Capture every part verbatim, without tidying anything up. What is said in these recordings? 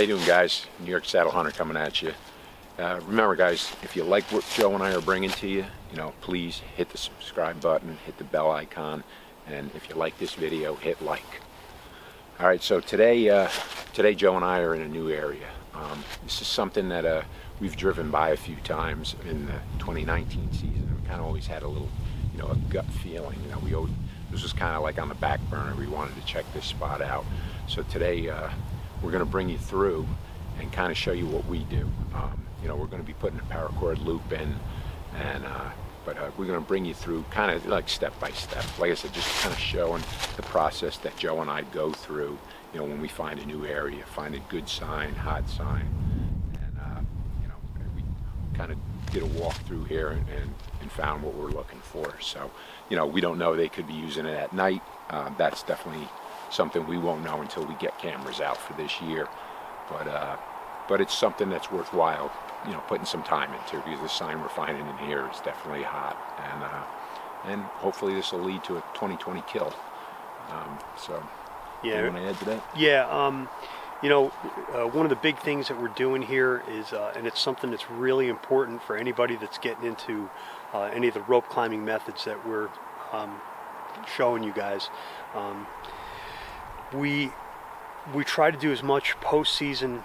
How you doing, guys? New York Saddle Hunter coming at you. Uh, remember, guys, if you like what Joe and I are bringing to you, you know, please hit the subscribe button, hit the bell icon, and if you like this video, hit like. All right, so today, uh, today Joe and I are in a new area. Um, this is something that uh, we've driven by a few times in the twenty nineteen season. We kind of always had a little, you know, a gut feeling. You know, we always, it was just kind of like on the back burner. We wanted to check this spot out. So today, uh, we're going to bring you through and kind of show you what we do. Um, you know, we're going to be putting a paracord loop in, and uh, but uh, we're going to bring you through kind of like step by step. Like I said, just kind of showing the process that Joe and I go through, you know, when we find a new area, find a good sign, hot sign. And, uh, you know, we kind of did a walk through here and, and, and found what we're looking for. So, you know, we don't know. They could be using it at night. Uh, that's definitely something we won't know until we get cameras out for this year. But, uh, but it's something that's worthwhile, you know, putting some time into, because the sign we're finding in here is definitely hot. And, uh, and hopefully this will lead to a twenty twenty kill. Um, so... Yeah. You want to add to that? Yeah. Um, you know, uh, one of the big things that we're doing here is, uh, and it's something that's really important for anybody that's getting into uh, any of the rope climbing methods that we're um, showing you guys. Um, we we try to do as much post-season,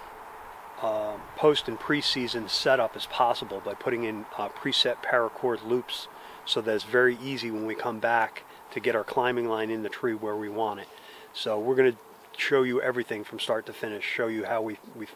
uh, post and pre-season setup as possible by putting in uh, preset paracord loops, so that it's very easy when we come back to get our climbing line in the tree where we want it. So we're going to show you everything from start to finish, show you how we we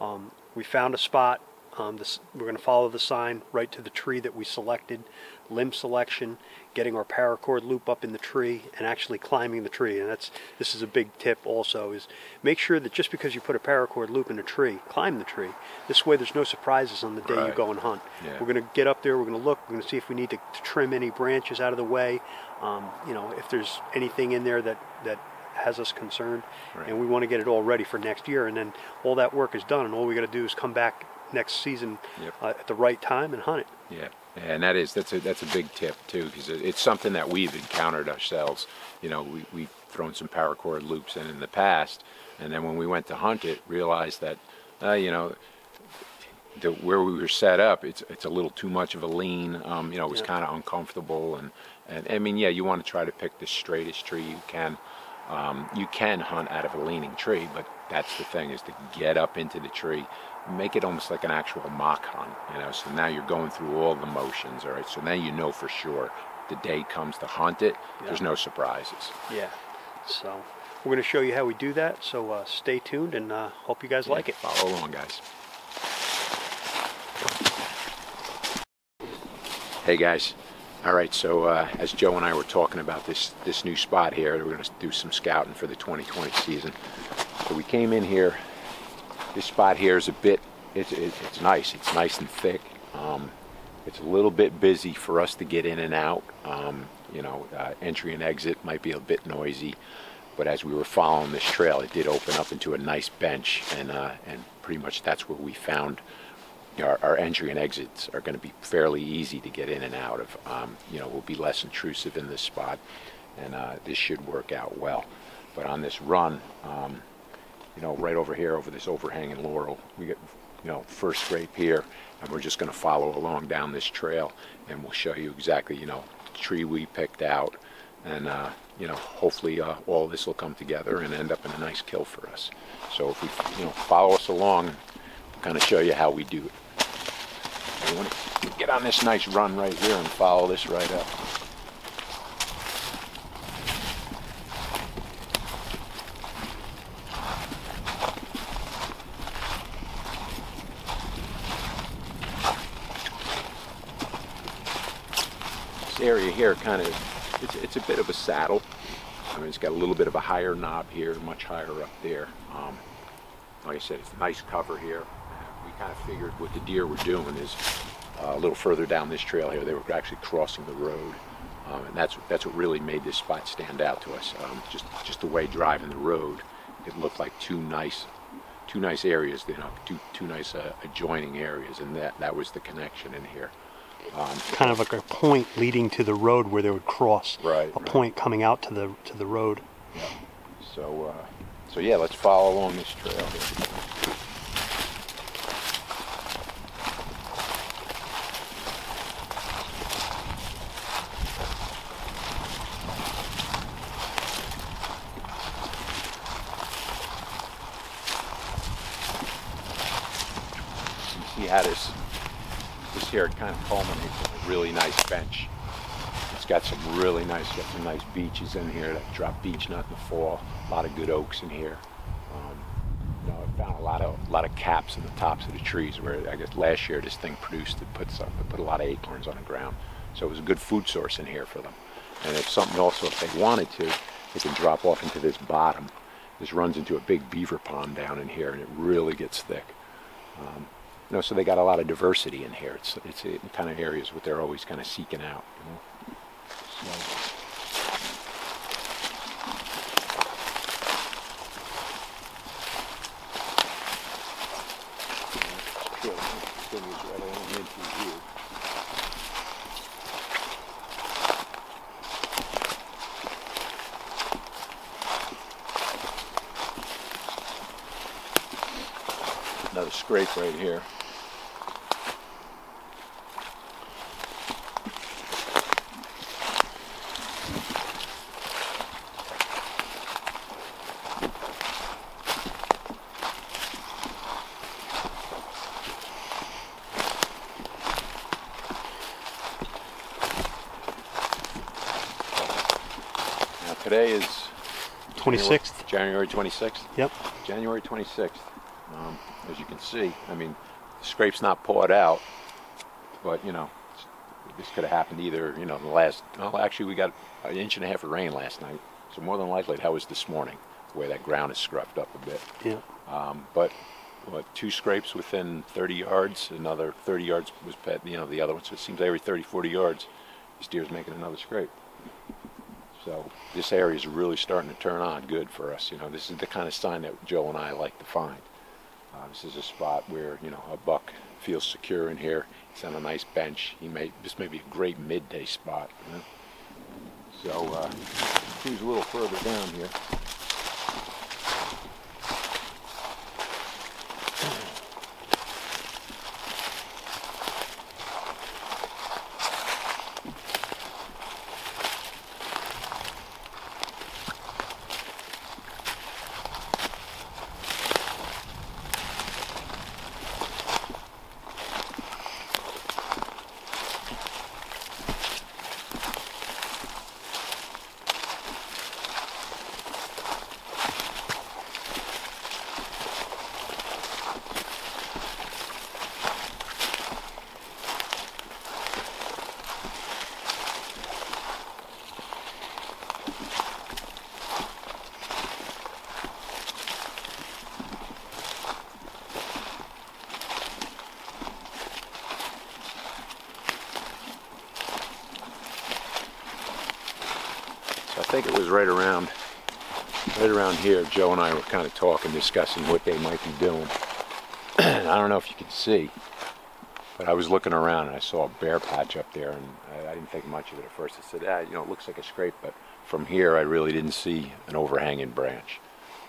um, we found a spot. Um, this, we're going to follow the sign right to the tree that we selected, limb selection, getting our paracord loop up in the tree, and actually climbing the tree. And that's this is a big tip also, is make sure that just because you put a paracord loop in a tree, climb the tree. This way there's no surprises on the day right. you go and hunt. Yeah. We're going to get up there, we're going to look, we're going to see if we need to, to trim any branches out of the way, um, you know, if there's anything in there that, that has us concerned, right. and we want to get it all ready for next year, and then all that work is done, and all we got to do is come back next season yep. uh, at the right time and hunt it. Yeah, and that is that's a that's a big tip too, because it's something that we've encountered ourselves. You know, we, we've thrown some paracord loops in in the past, and then when we went to hunt it, realized that uh, you know, the, where we were set up, it's it's a little too much of a lean. Um, you know, it was yep. kind of uncomfortable, and and I mean, yeah, you want to try to pick the straightest tree you can. Um, you can hunt out of a leaning tree, but that's the thing, is to get up into the tree, make it almost like an actual mock hunt, you know, so now you're going through all the motions, all right, so now you know for sure the day comes to hunt it, yeah. there's no surprises. Yeah, so we're going to show you how we do that, so uh, stay tuned, and uh, hope you guys yeah, like it. Follow along, guys. Hey, guys. All right, so uh, as Joe and I were talking about this this new spot here, we're going to do some scouting for the twenty twenty season. So we came in here. This spot here is a bit, it's, it's nice. It's nice and thick. Um, it's a little bit busy for us to get in and out. Um, you know, uh, entry and exit might be a bit noisy. But as we were following this trail, it did open up into a nice bench. And, uh, and pretty much that's where we found Our, our entry and exits are going to be fairly easy to get in and out of. Um, you know, we'll be less intrusive in this spot, and uh, this should work out well. But on this run, um, you know, right over here, over this overhanging laurel, we get, you know, first scrape here, and we're just going to follow along down this trail, and we'll show you exactly, you know, the tree we picked out, and uh, you know, hopefully uh, all this will come together and end up in a nice kill for us. So if we, you know, follow us along, we'll kind of show you how we do it. We want to get on this nice run right here and follow this right up. This area here kind of, it's, it's a bit of a saddle. I mean, it's got a little bit of a higher knob here, much higher up there. Um, like I said, it's a nice cover here. Kind of figured what the deer were doing is uh, a little further down this trail here, they were actually crossing the road, um, and that's that's what really made this spot stand out to us. Um, just just the way driving the road, it looked like two nice two nice areas, you know, two two nice uh, adjoining areas, and that that was the connection in here. Um, kind of like a point leading to the road where they would cross, right? A right. point coming out to the to the road. Yeah. So uh, so yeah, let's follow along this trail here. he had his, this here kind of culminates in a really nice bench. It's got some really nice, got some nice beeches in here, that drop beech nut in the fall, a lot of good oaks in here. Um, you know, I found a lot of a lot of caps in the tops of the trees where I guess last year this thing produced, it put, some, it put a lot of acorns on the ground. So it was a good food source in here for them. And it's something also, if they wanted to, they can drop off into this bottom. This runs into a big beaver pond down in here, and it really gets thick. Um, you know, so they got a lot of diversity in here. It's it's the kind of areas what they're always kind of seeking out. You know? Another scrape right here. Today is twenty-sixth. January twenty-sixth? Yep. January twenty-sixth. Um, as you can see, I mean, the scrape's not pawed out, but, you know, this could have happened either, you know, in the last, well, actually we got an inch and a half of rain last night, so more than likely that was this morning, the way that ground is scruffed up a bit. Yeah. Um, but, what, two scrapes within thirty yards, another thirty yards was, you know, the other one, so it seems every thirty, forty yards, this deer's making another scrape. So this area is really starting to turn on good for us. You know, this is the kind of sign that Joe and I like to find. Uh, this is a spot where, you know, a buck feels secure in here. He's on a nice bench. He may, this may be a great midday spot. You know? So uh, he's a little further down here. I think it was right around, right around here, Joe and I were kind of talking, discussing what they might be doing. And I don't know if you can see, but I was looking around and I saw a bare patch up there, and I, I didn't think much of it at first. I said, ah, you know, it looks like a scrape, but from here I really didn't see an overhanging branch.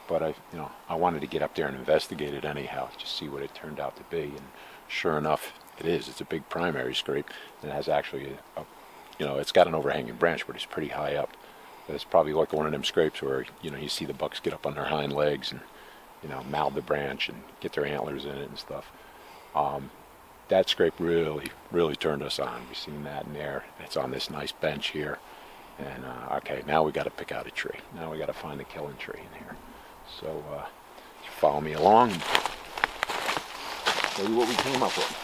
But I, you know, I wanted to get up there and investigate it anyhow, just see what it turned out to be. And sure enough, it is. It's a big primary scrape, and it has actually, a, a, you know, it's got an overhanging branch, but it's pretty high up. It's probably like one of them scrapes where, you know, you see the bucks get up on their hind legs and, you know, mount the branch and get their antlers in it and stuff. Um, that scrape really, really turned us on. We've seen that in there. It's on this nice bench here. And, uh, okay, now we got to pick out a tree. Now we got to find a killing tree in here. So, uh, you follow me along. Tell you what we came up with.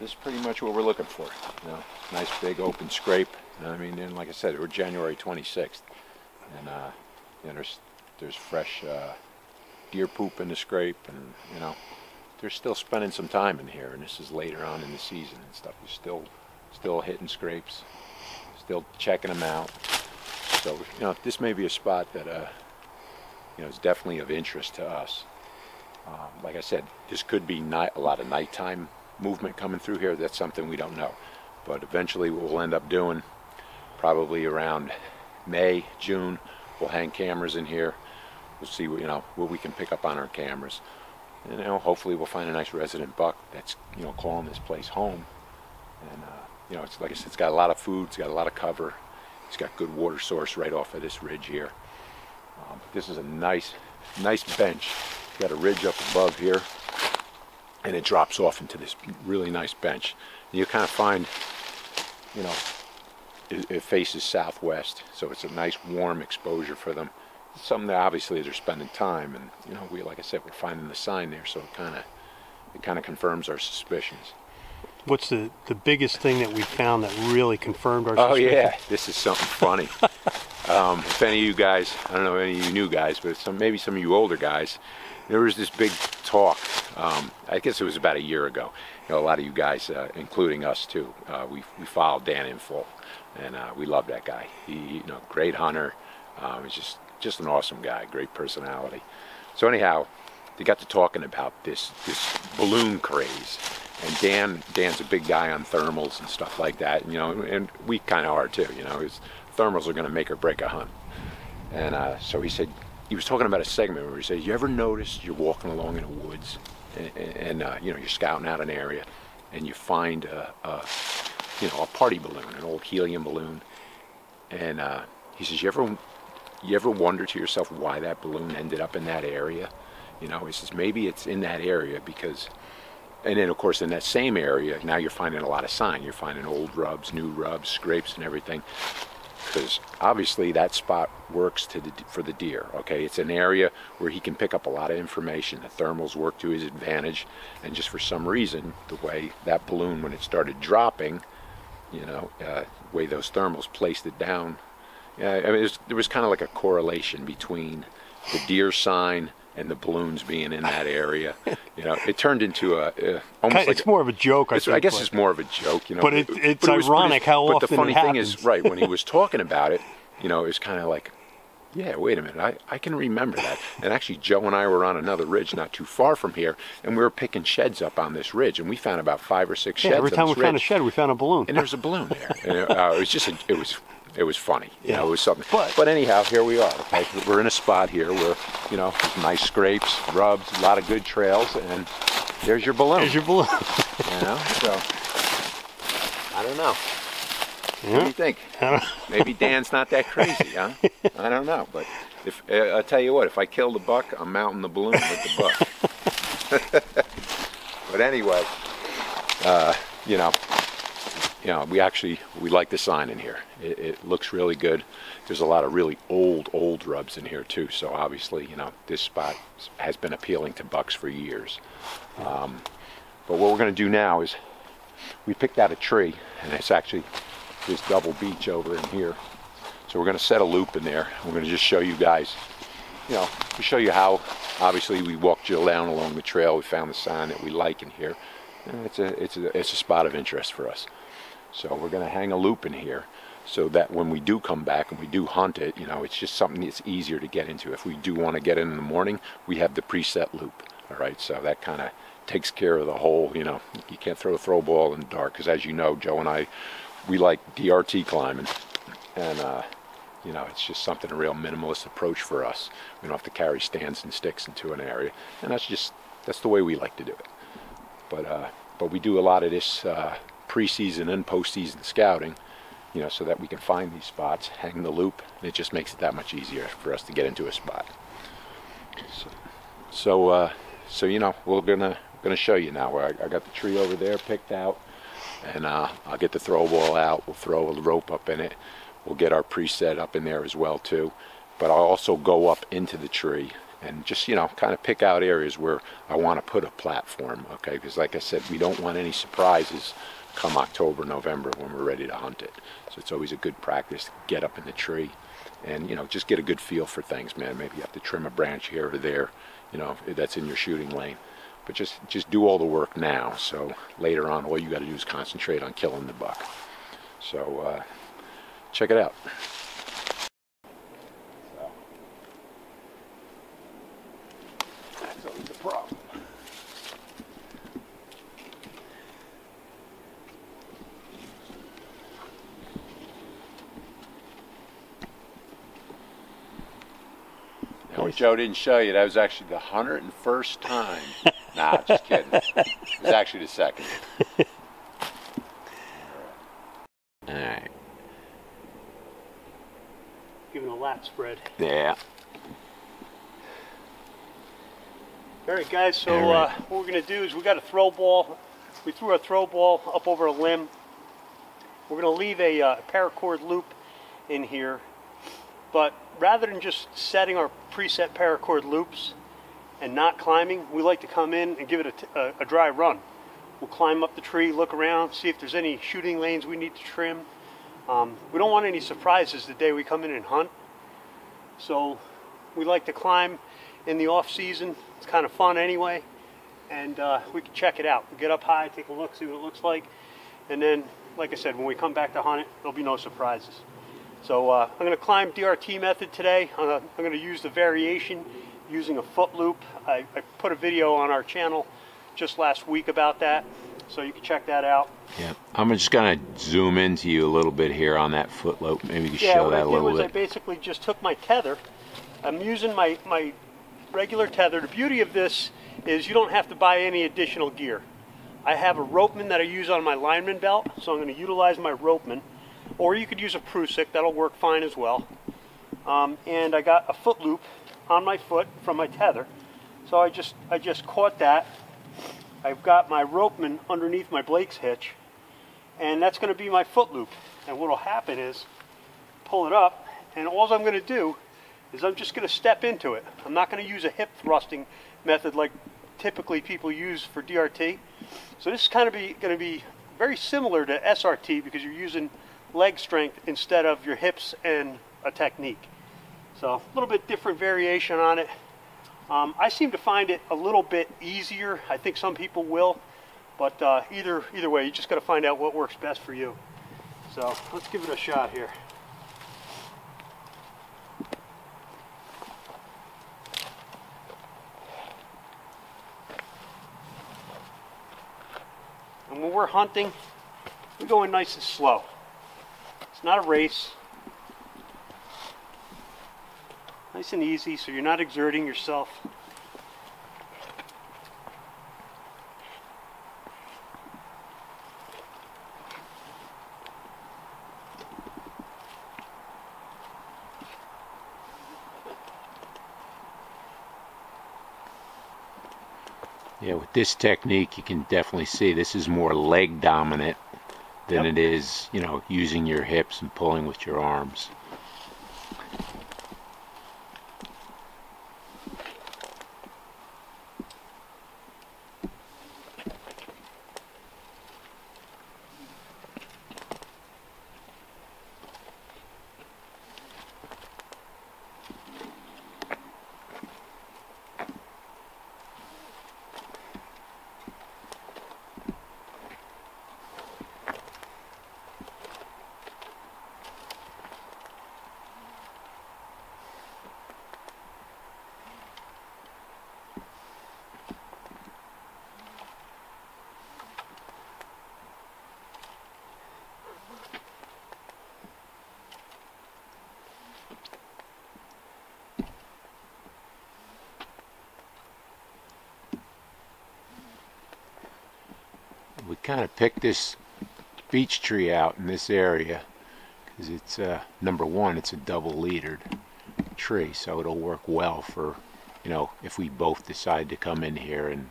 This is pretty much what we're looking for. You know, nice big open scrape. I mean, and like I said, we're January twenty-sixth, and uh, you know, there's there's fresh uh, deer poop in the scrape, and you know, they're still spending some time in here. And this is later on in the season and stuff. We're still still hitting scrapes, still checking them out. So you know, this may be a spot that uh, you know, is definitely of interest to us. Um, like I said, this could be night, a lot of nighttime movement coming through here. That's something we don't know, But eventually what we'll end up doing, probably around May, June, we'll hang cameras in here. We'll see what, you know, what we can pick up on our cameras. And you know, hopefully we'll find a nice resident buck that's, you know, calling this place home. And uh, you know, it's like I said, it's got a lot of food, it's got a lot of cover, it's got good water source right off of this ridge here. Um, this is a nice, nice bench. It's got a ridge up above here, and it drops off into this really nice bench. And you kind of find, you know, it, it faces southwest, so it's a nice warm exposure for them. It's something that obviously they're spending time, and you know, we, like I said, we're finding the sign there, so it kind of, it kind of confirms our suspicions. What's the, the biggest thing that we found that really confirmed our suspicion? Oh yeah, this is something funny. um, if any of you guys, I don't know if any of you new guys, but some, maybe some of you older guys, there was this big talk, um, I guess it was about a year ago. You know, a lot of you guys, uh, including us too, uh, we, we followed Dan in full, and uh, we love that guy. He, you know, great hunter, um, he's just, just an awesome guy, great personality. So anyhow, they got to talking about this, this balloon craze. And Dan, Dan's a big guy on thermals and stuff like that, you know, and we kind of are too, you know, his thermals are going to make or break a hunt. And uh, so he said, he was talking about a segment where he said, you ever notice you're walking along in the woods and, and uh, you know, you're scouting out an area and you find a, a you know, a party balloon, an old helium balloon. And uh, he says, you ever, you ever wonder to yourself why that balloon ended up in that area? You know, he says, maybe it's in that area because... And then, of course, in that same area, now you're finding a lot of sign. You're finding old rubs, new rubs, scrapes, and everything. Because obviously that spot works to the, for the deer, okay? It's an area where he can pick up a lot of information. The thermals work to his advantage. And just for some reason, the way that balloon, when it started dropping, you know, uh, the way those thermals placed it down, uh, I mean, it was, there was kind of like a correlation between the deer sign and the balloons being in that area. You know, it turned into a uh, almost it's like more a, of a joke. I, think, I guess like, it's more of a joke, you know. But it, it's but it was, ironic how but often But the funny it thing is, right, when he was talking about it, you know, it was kind of like, yeah, wait a minute, I, I can remember that. And actually, Joe and I were on another ridge not too far from here, and we were picking sheds up on this ridge, and we found about five or six yeah, sheds. Every time we ridge. found a shed, we found a balloon. And there was a balloon there. And it, uh, it was just, a, it was. It was funny, you yeah. know, it was something. But, but anyhow, here we are. Okay? We're in a spot here where, you know, nice scrapes, rubs, a lot of good trails, and there's your balloon. There's your balloon. You know, so, I don't know. Yeah. What do you think? I don't know. Maybe Dan's not that crazy, huh? I don't know, but if uh, I'll tell you what, if I kill the buck, I'm mounting the balloon with the buck. But anyway, uh, you know, You know, we actually, we like the sign in here. It, it looks really good. There's a lot of really old, old rubs in here too. So obviously, you know, this spot has been appealing to bucks for years. Um, but what we're going to do now is we picked out a tree, and it's actually this double beech over in here. So we're going to set a loop in there. We're going to just show you guys, you know, we show you how, obviously, we walked Jill down along the trail. We found the sign that we like in here. And it's a, it's a, it's a spot of interest for us. So we're going to hang a loop in here so that when we do come back and we do hunt it, you know, it's just something that's easier to get into. If we do want to get in in the morning, we have the preset loop. All right, so that kind of takes care of the whole, you know, you can't throw a throw ball in the dark because, as you know, Joe and I, we like D R T climbing. And, uh, you know, it's just something, a real minimalist approach for us. We don't have to carry stands and sticks into an area. And that's just, that's the way we like to do it. But, uh, but we do a lot of this... Uh, preseason and postseason scouting, you know, so that we can find these spots, hang the loop, and it just makes it that much easier for us to get into a spot. So, so, uh, so you know, we're gonna gonna show you now. Where I, I got the tree over there picked out, and uh, I'll get the throw ball out. We'll throw a rope up in it. We'll get our preset up in there as well too. But I'll also go up into the tree and just, you know, kind of pick out areas where I want to put a platform. Okay, because like I said, we don't want any surprises come October, November when we're ready to hunt it. So it's always a good practice to get up in the tree and, you know, just get a good feel for things, man. Maybe you have to trim a branch here or there, you know, that's in your shooting lane. But just, just do all the work now. So later on, all you got to do is concentrate on killing the buck. So uh, check it out. So, that's always a problem. course. Joe didn't show you. That was actually the one hundred and first time. Nah, just kidding. It was actually the second. All right. Give it a lap spread. Yeah. All right, guys, so right. Uh, what we're going to do is we got a throw ball. We threw our throw ball up over a limb. We're going to leave a uh, paracord loop in here, but rather than just setting our preset paracord loops and not climbing, we like to come in and give it a, t a, a dry run. We'll climb up the tree, look around, see if there's any shooting lanes we need to trim. Um, we don't want any surprises the day we come in and hunt, so we like to climb in the off season. It's kind of fun anyway, and uh, we can check it out. We get up high, take a look, see what it looks like, and then, like I said, when we come back to hunt it, there'll be no surprises. So uh, I'm going to climb D R T method today. I'm, I'm going to use the variation using a foot loop. I, I put a video on our channel just last week about that, so you can check that out. Yeah, I'm just going to zoom into you a little bit here on that foot loop. Maybe you can yeah, show that a little bit. Yeah, what I did was I basically just took my tether. I'm using my my regular tether. The beauty of this is you don't have to buy any additional gear. I have a Ropeman that I use on my lineman belt, so I'm going to utilize my Ropeman, or you could use a Prusik, that'll work fine as well. Um, and I got a foot loop on my foot from my tether, so I just I just caught that. I've got my Ropeman underneath my Blake's hitch, and that's going to be my foot loop. And what will happen is, pull it up, and all I'm going to do is I'm just going to step into it. I'm not going to use a hip thrusting method like typically people use for D R T. So this is kind of be, going to be very similar to S R T because you're using leg strength instead of your hips and a technique. So a little bit different variation on it. Um, I seem to find it a little bit easier. I think some people will, but uh, either, either way, you just got to find out what works best for you. So let's give it a shot here. And when we're hunting, we go in nice and slow. It's not a race. Nice and easy, so you're not exerting yourself. Yeah, with this technique, you can definitely see this is more leg dominant than yep. it is, you know, using your hips and pulling with your arms. We kind of picked this beech tree out in this area because it's uh, number one, it's a double-leadered tree, so it'll work well for, you know, if we both decide to come in here and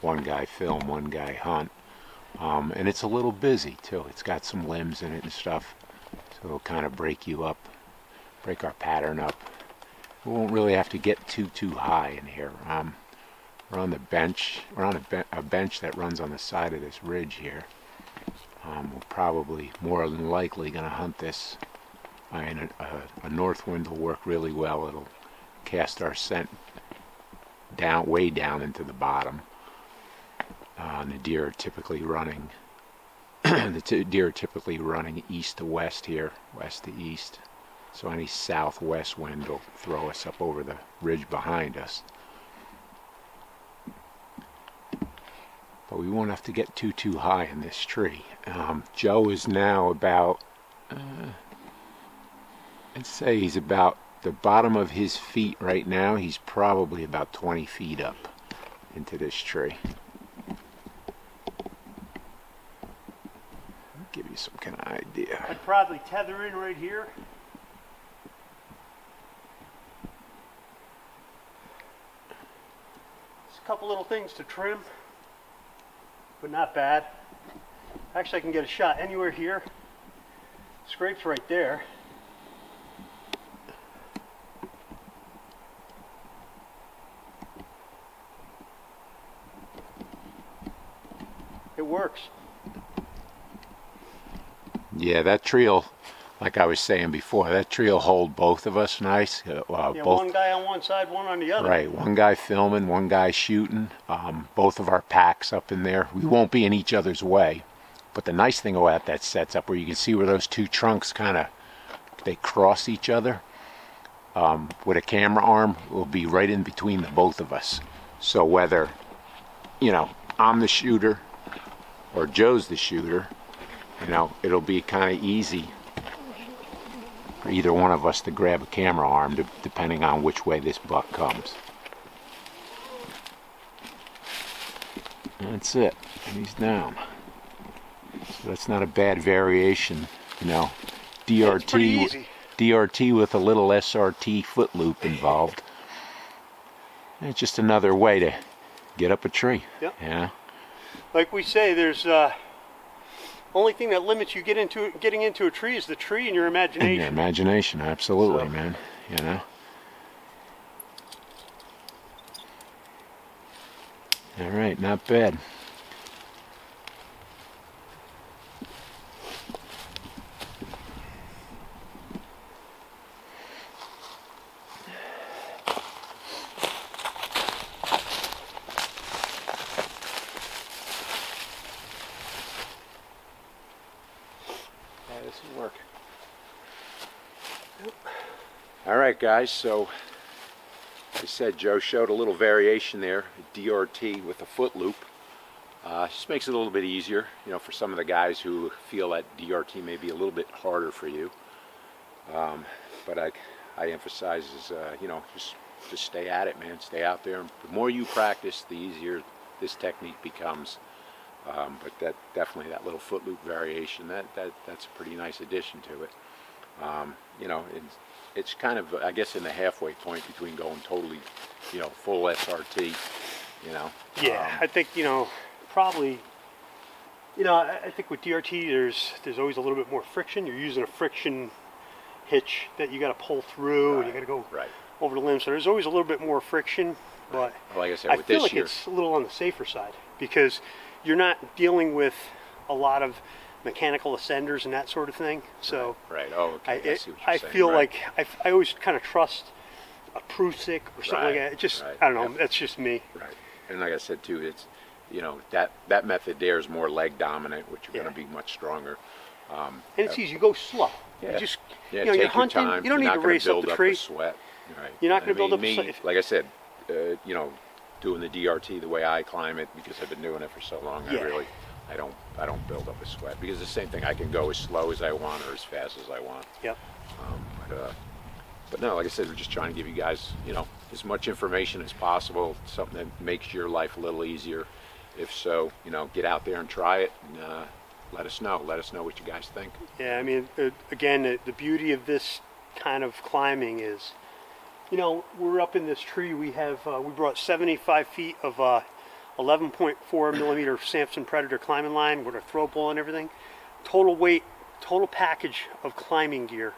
one guy film, one guy hunt. Um, and it's a little busy too. It's got some limbs in it and stuff, so it'll kind of break you up, break our pattern up. We won't really have to get too too high in here. Um, We're on the bench. We're on a, be a bench that runs on the side of this ridge here. Um, we're probably more than likely going to hunt this. I mean, a, a, a north wind will work really well. It'll cast our scent down, way down into the bottom. Uh, and the deer are typically running. the t deer are typically running east to west here, west to east. So any southwest wind will throw us up over the ridge behind us. But we won't have to get too too high in this tree. Um, Joe is now about, uh, I'd say he's about the bottom of his feet right now, he's probably about twenty feet up into this tree. I'll give you some kind of idea. I'd probably tether in right here. Just a couple little things to trim, but not bad. Actually, I can get a shot anywhere here. Scrapes right there. It works. Yeah, that tree'll, like I was saying before, that tree'll hold both of us nice. Uh, yeah, both, one guy on one side, one on the other. Right, one guy filming, one guy shooting. Um, both of our packs up in there. We won't be in each other's way. But the nice thing about that set's up where you can see where those two trunks kind of, they cross each other. Um, with a camera arm, will be right in between the both of us. So whether, you know, I'm the shooter, or Joe's the shooter, you know, it'll be kind of easy for either one of us to grab a camera arm, to, depending on which way this buck comes. That's it. He's down. So that's not a bad variation, you know. D R T, D R T with a little S R T foot loop involved. It's just another way to get up a tree. Yep. Yeah. Like we say, there's uh, only thing that limits you get into getting into a tree is the tree and your imagination. And your imagination, absolutely, so. Man. You know. All right, not bad. Guys, so as I said, Joe showed a little variation there, a D R T with a foot loop. Uh, just makes it a little bit easier, you know, for some of the guys who feel that D R T may be a little bit harder for you. Um, but I, I emphasize is, uh, you know, just just stay at it, man. Stay out there. The more you practice, the easier this technique becomes. Um, but that definitely that little foot loop variation, that that that's a pretty nice addition to it. Um, you know. It's, It's kind of, I guess, in the halfway point between going totally, you know, full S R T, you know. Yeah, um, I think, you know, probably, you know, I, I think with D R T, there's there's always a little bit more friction. You're using a friction hitch that you got to pull through, right, and you got to go right over the limb. So there's always a little bit more friction, but well, like I, said, with I feel this like year, it's a little on the safer side because you're not dealing with a lot of mechanical ascenders and that sort of thing. So right, right. Oh, okay. I, it, I, see what you're I saying. Feel right. like I, I always kind of trust a Prusik or something right, like that. It just right. I don't know. Yep. That's just me. Right. And like I said too, it's you know that that method there is more leg dominant, which are yeah. going to be much stronger. Um, and it's uh, easy. You go slow. Yeah. You just yeah, you know, take you're hunting. Your time. You don't you're need to race build up the tree. Up sweat. Right. You're not going to build up. Me, like I said, uh, you know, doing the D R T the way I climb it because I've been doing it for so long. Yeah. I really. I don't, I don't build up a sweat because the same thing. I can go as slow as I want or as fast as I want. Yep. Um, but, uh, but no, like I said, we're just trying to give you guys, you know, as much information as possible. Something that makes your life a little easier. If so, you know, get out there and try it. And, uh, let us know. Let us know what you guys think. Yeah, I mean, it, again, it, the beauty of this kind of climbing is, you know, we're up in this tree. We have, uh, we brought seventy-five feet of. Uh, eleven point four millimeter Samson Predator climbing line with a throw pole and everything. Total weight, total package of climbing gear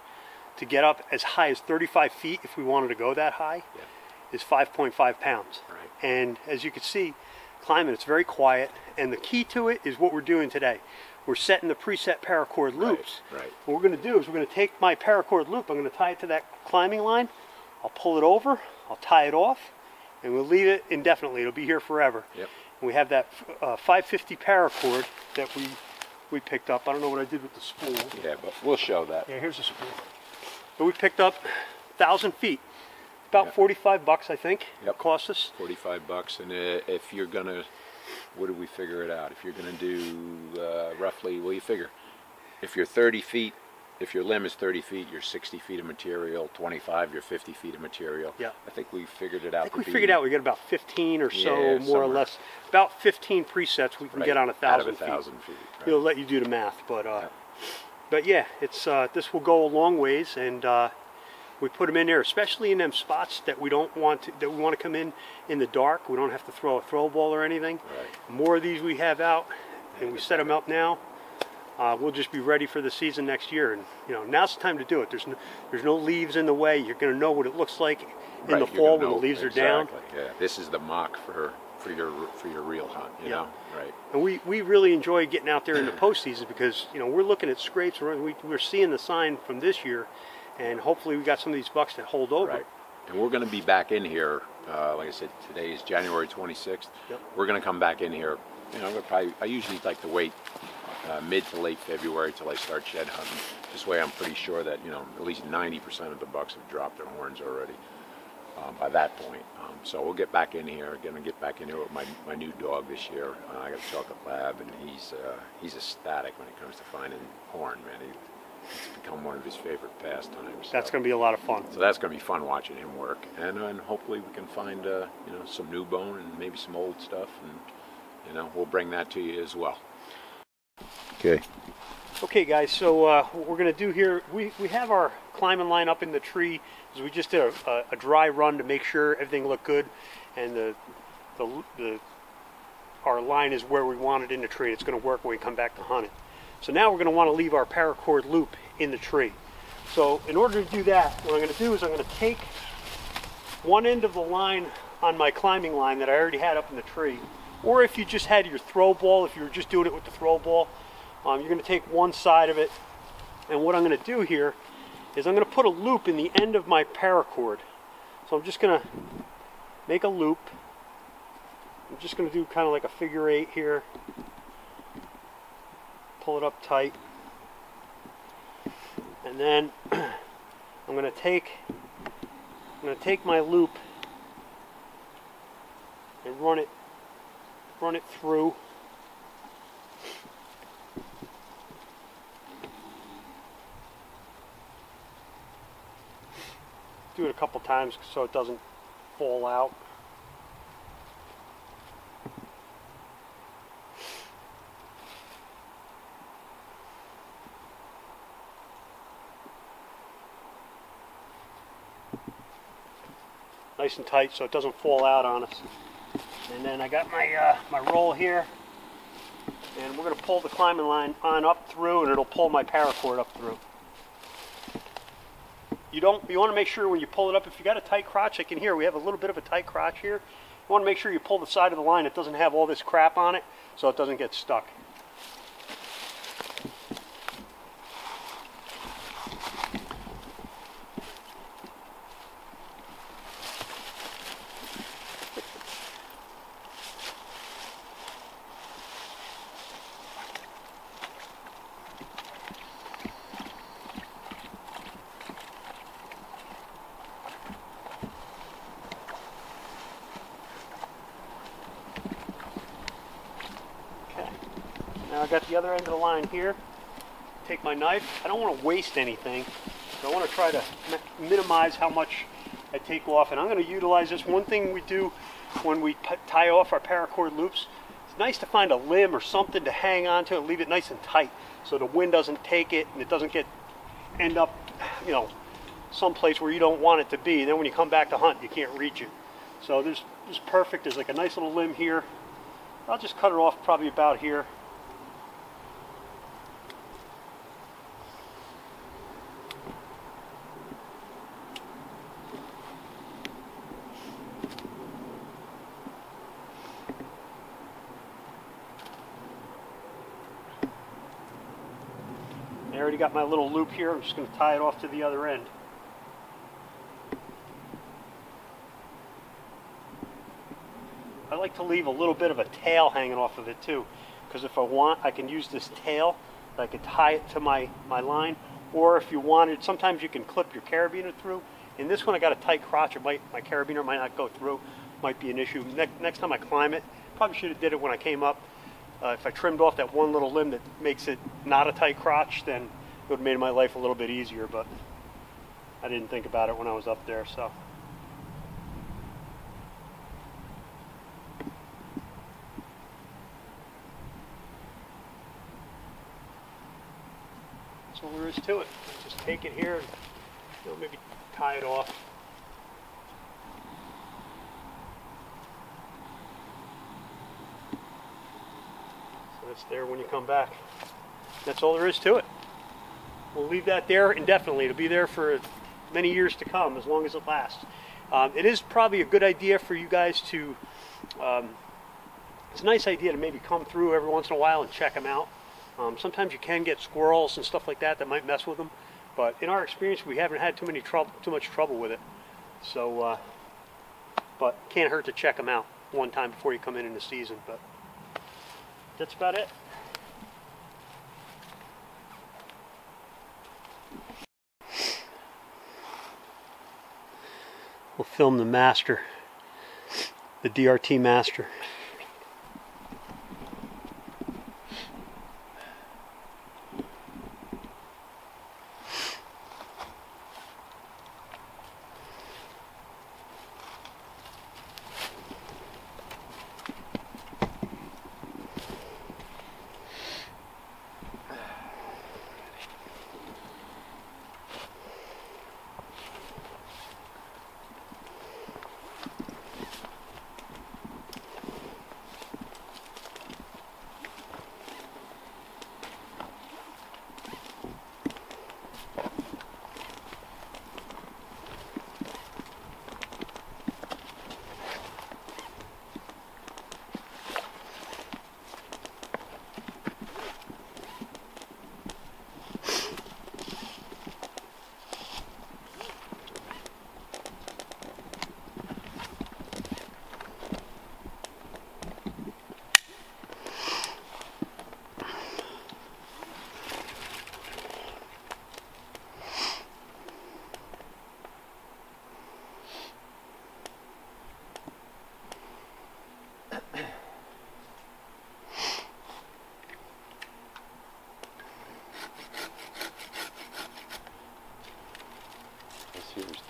to get up as high as thirty-five feet if we wanted to go that high yeah. is five point five pounds. Right. And as you can see, climbing, it's very quiet. And the key to it is what we're doing today. We're setting the preset paracord loops. Right, right. What we're going to do is we're going to take my paracord loop. I'm going to tie it to that climbing line. I'll pull it over. I'll tie it off. And we'll leave it indefinitely. It'll be here forever. Yep. And we have that uh, five fifty paracord that we we picked up. I don't know what I did with the spool. Yeah, but we'll show that. Yeah, here's the spool. But we picked up one thousand feet. About yep. forty-five bucks, I think. Yep. It cost us. forty-five bucks. And uh, if you're going to, what did we figure it out? If you're going to do uh, roughly, what do you figure? If you're thirty feet if your limb is thirty feet, you're sixty feet of material. twenty-five, you're fifty feet of material. Yeah. I think we figured it out. I think we be, figured out we got about fifteen or so, yeah, more somewhere. or less. About fifteen presets we can right. get on a thousand feet. Out of a thousand feet. feet right. It'll let you do the math, but uh, yeah. but yeah, it's uh, this will go a long ways, and uh, we put them in there, especially in them spots that we don't want to, that we want to come in in the dark. We don't have to throw a throw ball or anything. Right. More of these we have out, and yeah, we set them right. up now. Uh, we'll just be ready for the season next year, and you know, now's the time to do it. There's no, there's no leaves in the way. You're going to know what it looks like in right, the fall when know, the leaves exactly, are down. Yeah, this is the mock for for your for your real hunt. You yeah, know? right. And we we really enjoy getting out there in the postseason because you know we're looking at scrapes. We're we, we're seeing the sign from this year, and hopefully we got some of these bucks that hold over. Right. And we're going to be back in here. Uh, like I said, today is January twenty-sixth. Yep. We're going to come back in here. You know, probably, I usually like to wait. Uh, mid to late February till I start shed hunting. This way I'm pretty sure that, you know, at least ninety percent of the bucks have dropped their horns already um, by that point. Um, so we'll get back in here. Going to get back in here with my, my new dog this year. Uh, I got a chocolate lab, and he's uh, he's ecstatic when it comes to finding horn, man. He, it's become one of his favorite pastimes. So. That's going to be a lot of fun. So that's going to be fun watching him work. And, uh, and hopefully we can find, uh, you know, some new bone and maybe some old stuff. And, you know, we'll bring that to you as well. Okay. Okay, guys. So uh, what we're going to do here, we, we have our climbing line up in the tree. So we just did a, a, a dry run to make sure everything looked good, and the, the the our line is where we want it in the tree. It's going to work when we come back to hunt it. So now we're going to want to leave our paracord loop in the tree. So in order to do that, what I'm going to do is I'm going to take one end of the line on my climbing line that I already had up in the tree, or if you just had your throw ball, if you were just doing it with the throw ball. Um, you're going to take one side of it, and what I'm going to do here is I'm going to put a loop in the end of my paracord. So I'm just going to make a loop. I'm just going to do kind of like a figure eight here. Pull it up tight. And then I'm going to take I'm going to take my loop and run it run it through. Do it a couple times so it doesn't fall out. Nice and tight so it doesn't fall out on us. And then I got my uh, my roll here, and we're going to pull the climbing line on up through, and it'll pull my paracord up through. You don't. You want to make sure when you pull it up, if you got a tight crotch, like in here, we have a little bit of a tight crotch here. You want to make sure you pull the side of the line that doesn't have all this crap on it, so it doesn't get stuck. Got the other end of the line here. Take my knife. I don't want to waste anything, so I want to try to minimize how much I take off, and I'm going to utilize this. One thing we do when we tie off our paracord loops, it's nice to find a limb or something to hang on to and leave it nice and tight so the wind doesn't take it and it doesn't get end up, you know, someplace where you don't want it to be. And then when you come back to hunt, you can't reach it. So this is perfect. There's like a nice little limb here. I'll just cut it off probably about here. Got my little loop here. I'm just going to tie it off to the other end. I like to leave a little bit of a tail hanging off of it too, because if I want, I can use this tail. I could tie it to my my line, or if you wanted, sometimes you can clip your carabiner through. In this one, I got a tight crotch. It might, my carabiner might not go through. Might be an issue. Ne next time I climb it, probably should have did it when I came up. Uh, if I trimmed off that one little limb that makes it not a tight crotch, then It would have made my life a little bit easier, but I didn't think about it when I was up there, so. That's all there is to it. Just take it here and, you know, maybe tie it off. So it's there when you come back. That's all there is to it. We'll leave that there indefinitely. It'll be there for many years to come, as long as it lasts. Um, it is probably a good idea for you guys to, um, it's a nice idea to maybe come through every once in a while and check them out. Um, sometimes you can get squirrels and stuff like that that might mess with them, but in our experience, we haven't had too many trouble, too much trouble with it. So, uh, but can't hurt to check them out one time before you come in in the season. But that's about it. We'll film the master, the D R T master.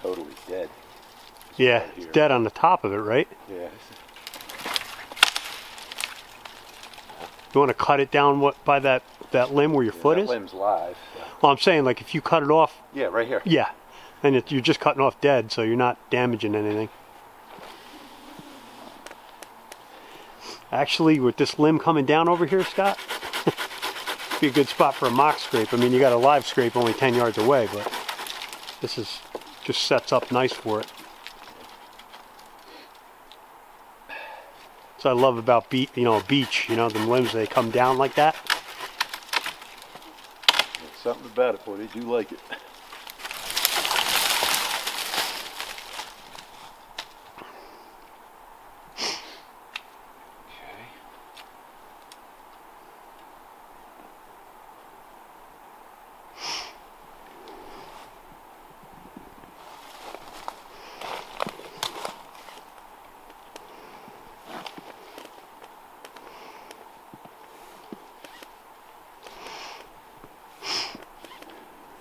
Totally dead. Yeah, it's dead on the top of it, right? Yeah. You want to cut it down what by that that limb where your yeah, foot that is? That limb's live. Yeah. Well, I'm saying, like, if you cut it off. Yeah, right here. Yeah, and it, you're just cutting off dead, so you're not damaging anything. Actually, with this limb coming down over here, Scott, it'd be a good spot for a mock scrape. I mean, you got a live scrape only ten yards away, but this is. Just sets up nice for it. So I love about beach, you know, a beach, you know, them limbs, they come down like that. There's something about it, boy, they do like it.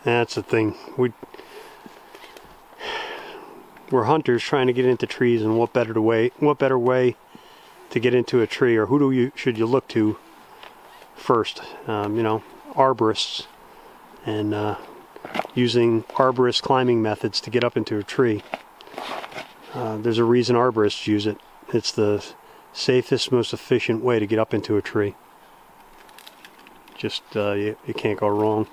That's the thing. We, we're hunters trying to get into trees, and what better to way? What better way to get into a tree, or who do you should you look to first? Um, you know, arborists, and uh, using arborist climbing methods to get up into a tree. Uh, there's a reason arborists use it. It's the safest, most efficient way to get up into a tree. Just uh, you, you can't go wrong.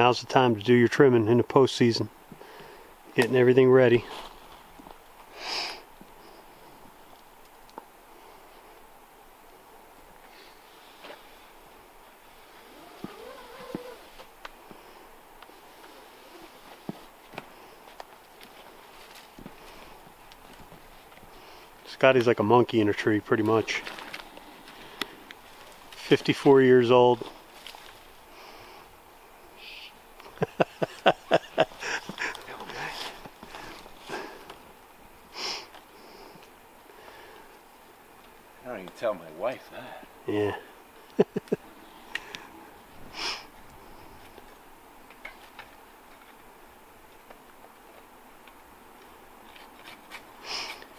Now's the time to do your trimming in the postseason. Getting everything ready. Scotty's like a monkey in a tree, pretty much. fifty-four years old.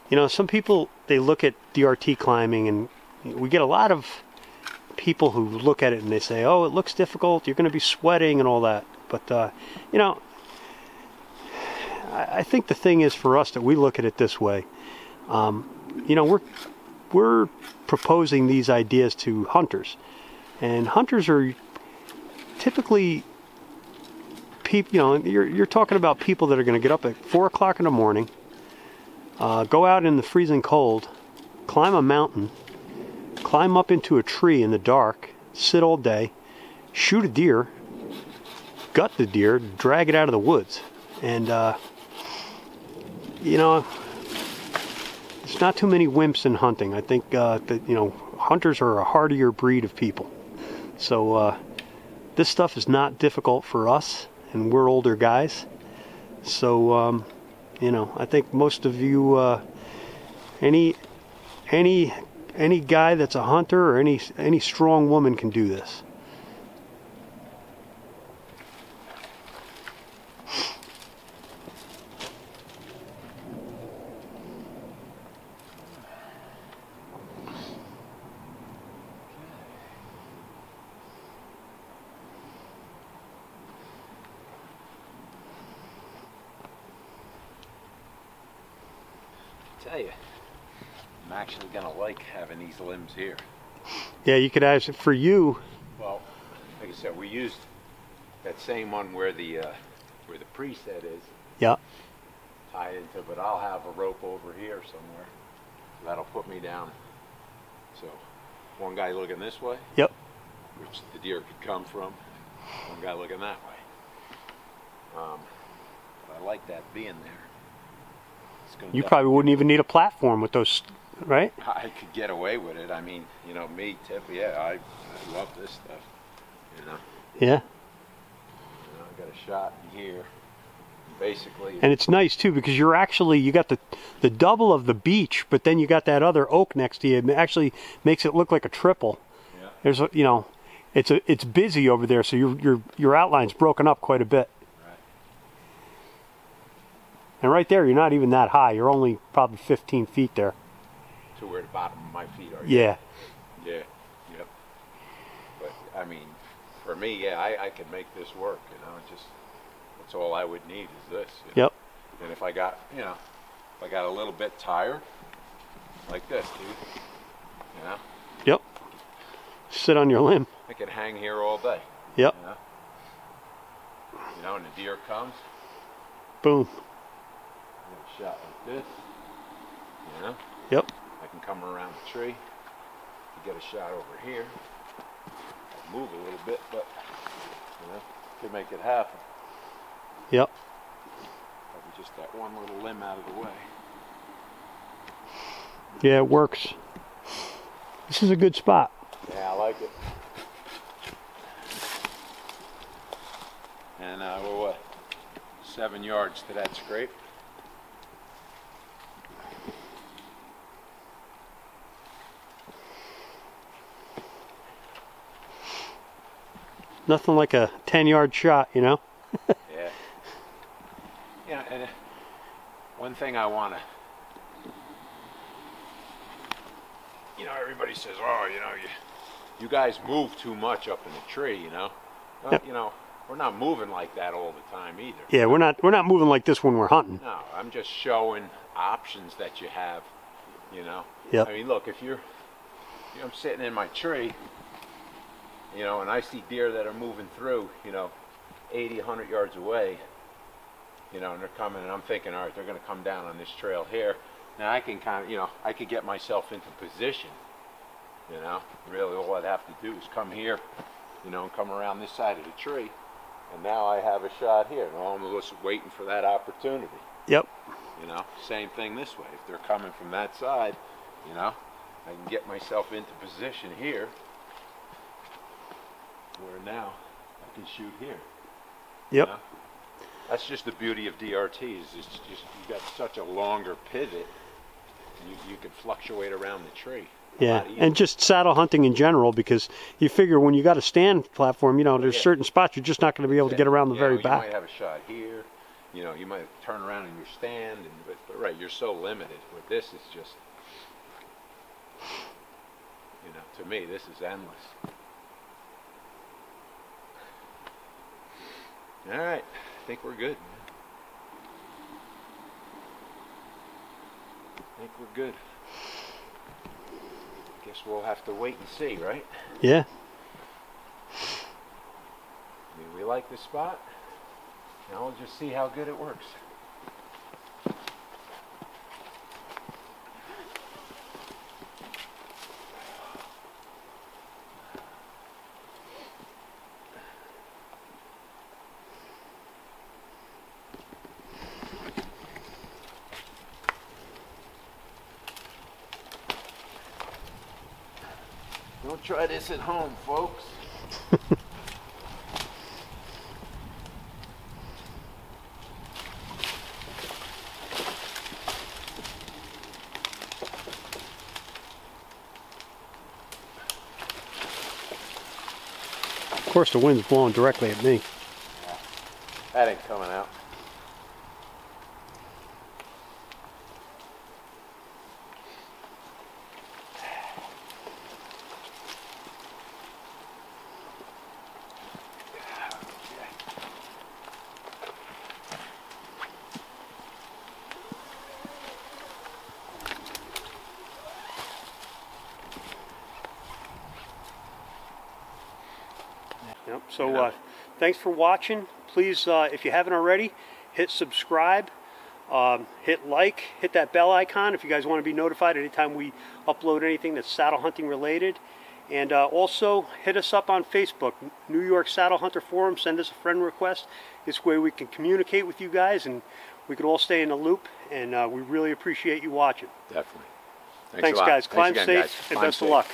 You know, some people, they look at D R T climbing, and we get a lot of people who look at it and they say, oh, it looks difficult, you're going to be sweating and all that. But, uh, you know, I, I think the thing is for us that we look at it this way. Um, you know, we're, we're proposing these ideas to hunters. And hunters are typically, peop, you know, you're, you're talking about people that are going to get up at four o'clock in the morning, Uh, go out in the freezing cold, climb a mountain, climb up into a tree in the dark, sit all day, shoot a deer, gut the deer, drag it out of the woods. And, uh, you know, there's not too many wimps in hunting. I think uh, that, you know, hunters are a hardier breed of people. So uh, this stuff is not difficult for us, and we're older guys. So, um... you know, I think most of you, uh, any, any, any guy that's a hunter or any any strong woman can do this. Limbs here. Yeah, you could ask for you. Well, like I said, we used that same one where the uh, where the preset is. Yeah. Tied into, but I'll have a rope over here somewhere. That'll put me down. So one guy looking this way. Yep. Which the deer could come from. One guy looking that way. Um, but I like that being there. It's gonna you probably wouldn't even need a platform with those. Right? I could get away with it. I mean, you know, me, Tip, yeah, I, I love this stuff, you know? Yeah. You know, I got a shot in here, basically. And it's nice, too, because you're actually, you got the, the double of the beech, but then you got that other oak next to you. It actually makes it look like a triple. Yeah. There's, a, you know, it's a, it's busy over there, so your, your, your outline's broken up quite a bit. Right. And right there, you're not even that high. You're only probably fifteen feet there. To where the bottom of my feet are. Yeah. You? Yeah. Yep. But I mean, for me, yeah, I, I can make this work. You know, it's just that's all I would need is this. You know? Yep. And if I got, you know, if I got a little bit tired, like this, dude. You know. Yep. Sit on your limb. I could hang here all day. Yep. You know, you know and the deer comes. Boom. A shot like this. You know. Yep. Can come around the tree to get a shot over here. I'll move a little bit, but you know, could make it happen. Yep. Probably just that one little limb out of the way. Yeah, it works. This is a good spot. Yeah, I like it. And uh, we're what? Seven yards to that scrape. Nothing like a ten-yard shot, you know? Yeah. Yeah, and one thing I want to... You know, everybody says, oh, you know, you, you guys move too much up in the tree, you know? Well, yep. You know, we're not moving like that all the time either. Yeah, we're not, we're not moving like this when we're hunting. No, I'm just showing options that you have, you know? Yep. I mean, look, if you're... You know, I'm sitting in my tree... You know, and I see deer that are moving through, you know, eighty, a hundred yards away, you know, and they're coming, and I'm thinking, all right, they're going to come down on this trail here. Now I can kind of, you know, I could get myself into position, you know. Really all I'd have to do is come here, you know, and come around this side of the tree, and now I have a shot here. And I'm just waiting for that opportunity. Yep. You know, same thing this way. If they're coming from that side, you know, I can get myself into position here, where now I can shoot here. Yep. You know? That's just the beauty of D R T, is it's just you've got such a longer pivot, you, you can fluctuate around the tree. Yeah, and just saddle hunting in general, because you figure when you got a stand platform, you know, there's yeah. certain spots you're just not going to be able to get around the yeah, very you back. You might have a shot here, you know, you might turn around in your stand, and, but, but right, you're so limited. With this, it's just, you know, to me, this is endless. All right, I think we're good. I think we're good. Guess we'll have to wait and see, right? Yeah. Do we like this spot? Now we'll just see how good it works. Don't try this at home, folks. Of course, the wind's blowing directly at me. Yeah. That ain't coming out. Yep. So uh, thanks for watching. Please, uh, if you haven't already, hit subscribe, um, hit like, hit that bell icon if you guys want to be notified anytime we upload anything that's saddle hunting related. And uh, also hit us up on Facebook, New York Saddle Hunter Forum. Send us a friend request. This way we can communicate with you guys and we can all stay in the loop. And uh, we really appreciate you watching. Definitely. Thanks, thanks guys. Climb safe and best of luck.